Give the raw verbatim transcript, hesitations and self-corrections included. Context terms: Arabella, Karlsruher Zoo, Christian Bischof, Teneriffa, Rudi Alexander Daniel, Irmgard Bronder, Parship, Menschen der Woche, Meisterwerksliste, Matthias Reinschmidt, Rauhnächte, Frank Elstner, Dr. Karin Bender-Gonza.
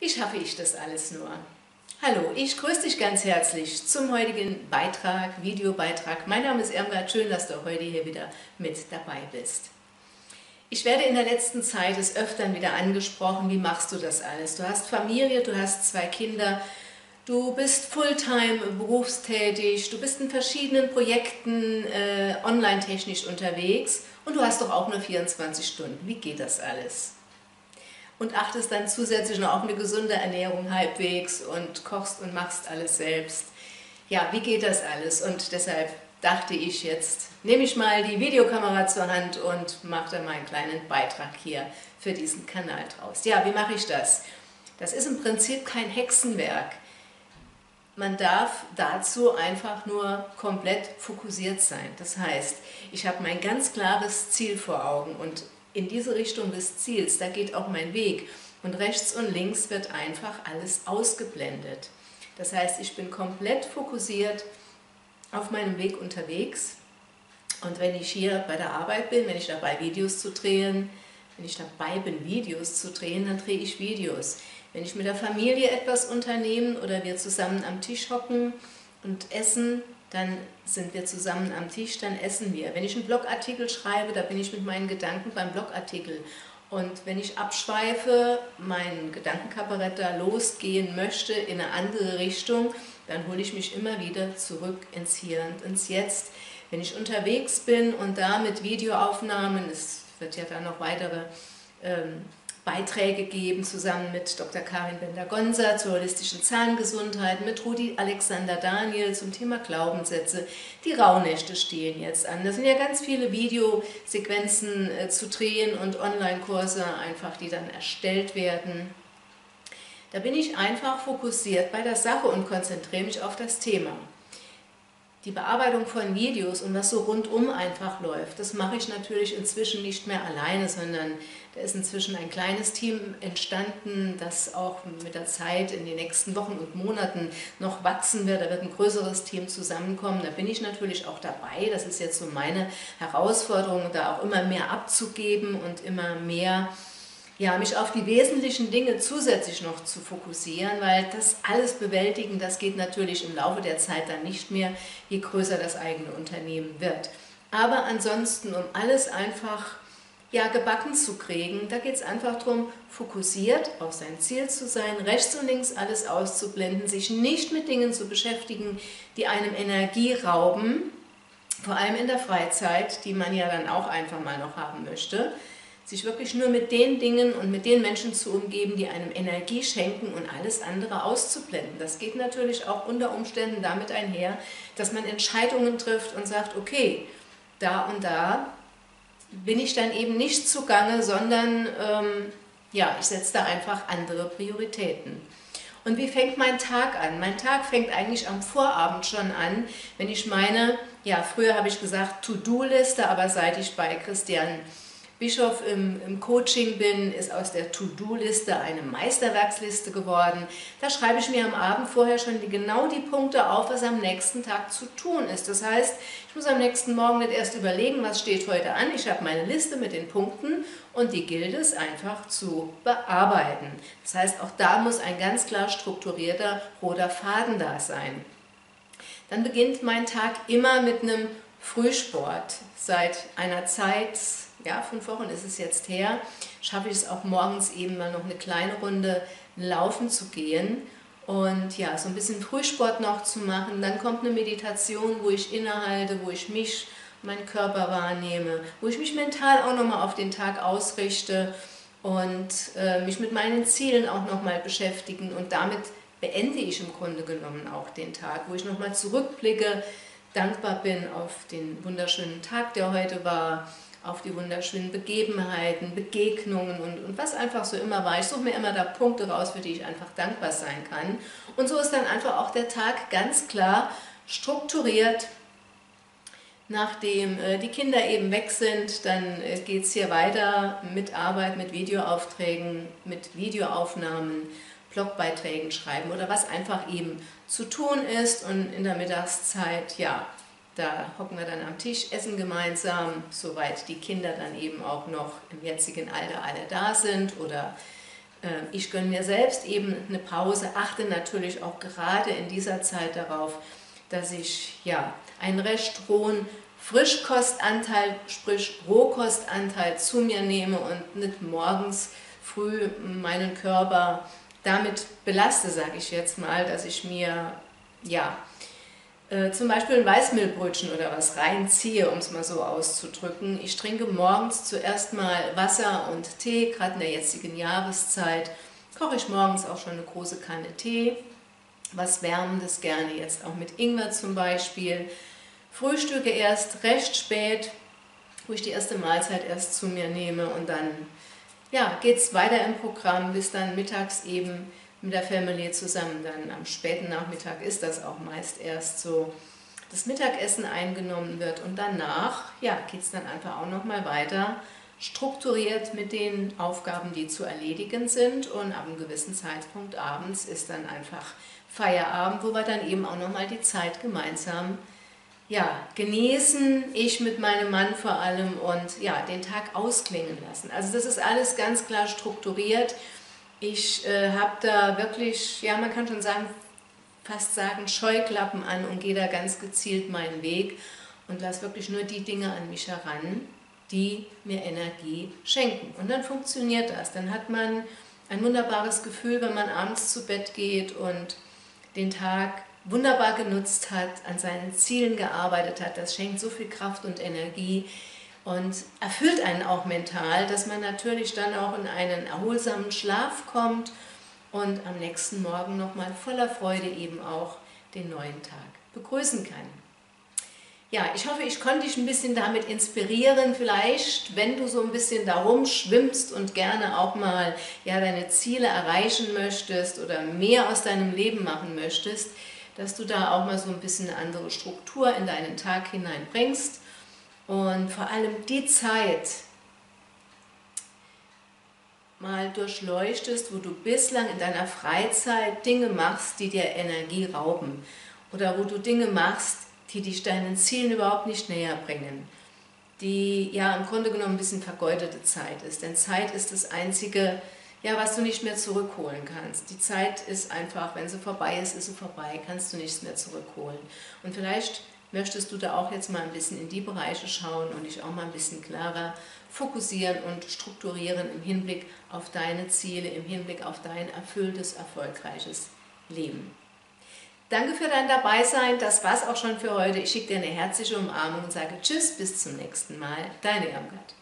Wie schaffe ich das alles nur? Hallo, ich grüße dich ganz herzlich zum heutigen Beitrag, Videobeitrag. Mein Name ist Irmgard, schön, dass du heute hier wieder mit dabei bist. Ich werde in der letzten Zeit des Öfteren wieder angesprochen, wie machst du das alles? Du hast Familie, du hast zwei Kinder, du bist Fulltime berufstätig, du bist in verschiedenen Projekten äh, online-technisch unterwegs und du hast doch auch nur vierundzwanzig Stunden. Wie geht das alles? Und achtest dann zusätzlich noch auf eine gesunde Ernährung halbwegs und kochst und machst alles selbst. Ja, wie geht das alles? Und deshalb dachte ich jetzt, nehme ich mal die Videokamera zur Hand und mache da mal einen kleinen Beitrag hier für diesen Kanal draus. Ja, wie mache ich das? Das ist im Prinzip kein Hexenwerk. Man darf dazu einfach nur komplett fokussiert sein. Das heißt, ich habe mein ganz klares Ziel vor Augen und in diese Richtung des Ziels, da geht auch mein Weg. Und rechts und links wird einfach alles ausgeblendet. Das heißt, ich bin komplett fokussiert auf meinem Weg unterwegs. Und wenn ich hier bei der Arbeit bin, wenn ich dabei Videos zu drehen, wenn ich dabei bin, Videos zu drehen, dann drehe ich Videos. Wenn ich mit der Familie etwas unternehmen oder wir zusammen am Tisch hocken und essen, dann sind wir zusammen am Tisch, dann essen wir. Wenn ich einen Blogartikel schreibe, da bin ich mit meinen Gedanken beim Blogartikel. Und wenn ich abschweife, mein Gedankenkabarett da losgehen möchte in eine andere Richtung, dann hole ich mich immer wieder zurück ins Hier und ins Jetzt. Wenn ich unterwegs bin und da mit Videoaufnahmen, es wird ja dann noch weitere ähm, Beiträge geben, zusammen mit Doktor Karin Bender-Gonza zur holistischen Zahngesundheit, mit Rudi Alexander Daniel zum Thema Glaubenssätze. Die Rauhnächte stehen jetzt an. Da sind ja ganz viele Videosequenzen äh, zu drehen und Online-Kurse einfach, die dann erstellt werden. Da bin ich einfach fokussiert bei der Sache und konzentriere mich auf das Thema. Die Bearbeitung von Videos und was so rundum einfach läuft, das mache ich natürlich inzwischen nicht mehr alleine, sondern da ist inzwischen ein kleines Team entstanden, das auch mit der Zeit in den nächsten Wochen und Monaten noch wachsen wird. Da wird ein größeres Team zusammenkommen. Da bin ich natürlich auch dabei. Das ist jetzt so meine Herausforderung, da auch immer mehr abzugeben und immer mehr, ja, mich auf die wesentlichen Dinge zusätzlich noch zu fokussieren, weil das alles bewältigen, das geht natürlich im Laufe der Zeit dann nicht mehr, je größer das eigene Unternehmen wird. Aber ansonsten, um alles einfach ja, gebacken zu kriegen, da geht es einfach darum, fokussiert auf sein Ziel zu sein, rechts und links alles auszublenden, sich nicht mit Dingen zu beschäftigen, die einem Energie rauben, vor allem in der Freizeit, die man ja dann auch einfach mal noch haben möchte, sich wirklich nur mit den Dingen und mit den Menschen zu umgeben, die einem Energie schenken und alles andere auszublenden. Das geht natürlich auch unter Umständen damit einher, dass man Entscheidungen trifft und sagt, okay, da und da bin ich dann eben nicht zugange, sondern ähm, ja, ich setze da einfach andere Prioritäten. Und wie fängt mein Tag an? Mein Tag fängt eigentlich am Vorabend schon an, wenn ich meine, ja, früher habe ich gesagt To-Do-Liste, aber seit ich bei Christian Bischof im, im Coaching bin, ist aus der To-Do-Liste eine Meisterwerksliste geworden. Da schreibe ich mir am Abend vorher schon die, genau die Punkte auf, was am nächsten Tag zu tun ist. Das heißt, ich muss am nächsten Morgen nicht erst überlegen, was steht heute an. Ich habe meine Liste mit den Punkten und die gilt es einfach zu bearbeiten. Das heißt, auch da muss ein ganz klar strukturierter roter Faden da sein. Dann beginnt mein Tag immer mit einem Frühsport. Seit einer Zeit, ja, fünf Wochen ist es jetzt her, schaffe ich es auch morgens eben mal noch eine kleine Runde laufen zu gehen und ja, so ein bisschen Frühsport noch zu machen. Dann kommt eine Meditation, wo ich innehalte, wo ich mich, meinen Körper wahrnehme, wo ich mich mental auch nochmal auf den Tag ausrichte und äh, mich mit meinen Zielen auch nochmal beschäftigen. Und damit beende ich im Grunde genommen auch den Tag, wo ich nochmal zurückblicke, dankbar bin auf den wunderschönen Tag, der heute war, auf die wunderschönen Begebenheiten, Begegnungen und, und was einfach so immer war. Ich suche mir immer da Punkte raus, für die ich einfach dankbar sein kann. Und so ist dann einfach auch der Tag ganz klar strukturiert. Nachdem äh, die Kinder eben weg sind, dann äh, geht es hier weiter mit Arbeit, mit Videoaufträgen, mit Videoaufnahmen, Blogbeiträgen schreiben oder was einfach eben zu tun ist. Und in der Mittagszeit, ja, da hocken wir dann am Tisch, essen gemeinsam, soweit die Kinder dann eben auch noch im jetzigen Alter alle da sind oder Ich gönne mir selbst eben eine Pause, achte natürlich auch gerade in dieser Zeit darauf, dass ich ja einen recht hohen Frischkostanteil, sprich Rohkostanteil zu mir nehme und nicht morgens früh meinen Körper damit belaste, sage ich jetzt mal, dass ich mir ja äh, zum Beispiel ein Weißmehlbrötchen oder was reinziehe, um es mal so auszudrücken. Ich trinke morgens zuerst mal Wasser und Tee, gerade in der jetzigen Jahreszeit koche ich morgens auch schon eine große Kanne Tee, was Wärmendes, gerne jetzt auch mit Ingwer zum Beispiel. Frühstücke erst recht spät, wo ich die erste Mahlzeit erst zu mir nehme, und dann ja, geht es weiter im Programm, bis dann mittags eben mit der Family zusammen, dann am späten Nachmittag ist das auch meist erst so, das Mittagessen eingenommen wird, und danach ja, geht es dann einfach auch nochmal weiter, strukturiert mit den Aufgaben, die zu erledigen sind, und ab einem gewissen Zeitpunkt abends ist dann einfach Feierabend, wo wir dann eben auch nochmal die Zeit gemeinsam ja, genießen, ich mit meinem Mann vor allem, und ja, den Tag ausklingen lassen. Also das ist alles ganz klar strukturiert. Ich äh, habe da wirklich, ja, man kann schon sagen, fast sagen, Scheuklappen an und gehe da ganz gezielt meinen Weg und lasse wirklich nur die Dinge an mich heran, die mir Energie schenken. Und dann funktioniert das. Dann hat man ein wunderbares Gefühl, wenn man abends zu Bett geht und den Tag wunderbar genutzt hat, an seinen Zielen gearbeitet hat. Das schenkt so viel Kraft und Energie und erfüllt einen auch mental, dass man natürlich dann auch in einen erholsamen Schlaf kommt und am nächsten Morgen nochmal voller Freude eben auch den neuen Tag begrüßen kann. Ja, ich hoffe, ich konnte dich ein bisschen damit inspirieren, vielleicht, wenn du so ein bisschen darum schwimmst und gerne auch mal ja, deine Ziele erreichen möchtest oder mehr aus deinem Leben machen möchtest, dass du da auch mal so ein bisschen eine andere Struktur in deinen Tag hineinbringst und vor allem die Zeit mal durchleuchtest, wo du bislang in deiner Freizeit Dinge machst, die dir Energie rauben, oder wo du Dinge machst, die dich deinen Zielen überhaupt nicht näher bringen, die ja im Grunde genommen ein bisschen vergeudete Zeit ist, denn Zeit ist das einzige, ja, was du nicht mehr zurückholen kannst. Die Zeit ist einfach, wenn sie vorbei ist, ist sie vorbei, kannst du nichts mehr zurückholen. Und vielleicht möchtest du da auch jetzt mal ein bisschen in die Bereiche schauen und dich auch mal ein bisschen klarer fokussieren und strukturieren im Hinblick auf deine Ziele, im Hinblick auf dein erfülltes, erfolgreiches Leben. Danke für dein Dabeisein, das war's auch schon für heute. Ich schicke dir eine herzliche Umarmung und sage Tschüss, bis zum nächsten Mal, deine Irmgard.